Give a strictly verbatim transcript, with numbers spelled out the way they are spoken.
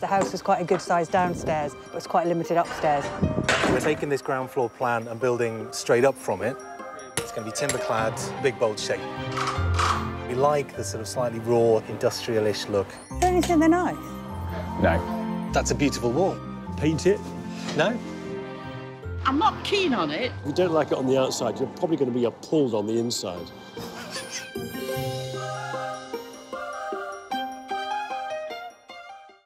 The house was quite a good size downstairs, but it's quite limited upstairs. We're taking this ground floor plan and building straight up from it. It's going to be timber clad, big bold shape. We like the sort of slightly raw, industrial-ish look. Don't you think they're nice? No. That's a beautiful wall. Paint it? No? I'm not keen on it. If you don't like it on the outside, you're probably going to be appalled on the inside.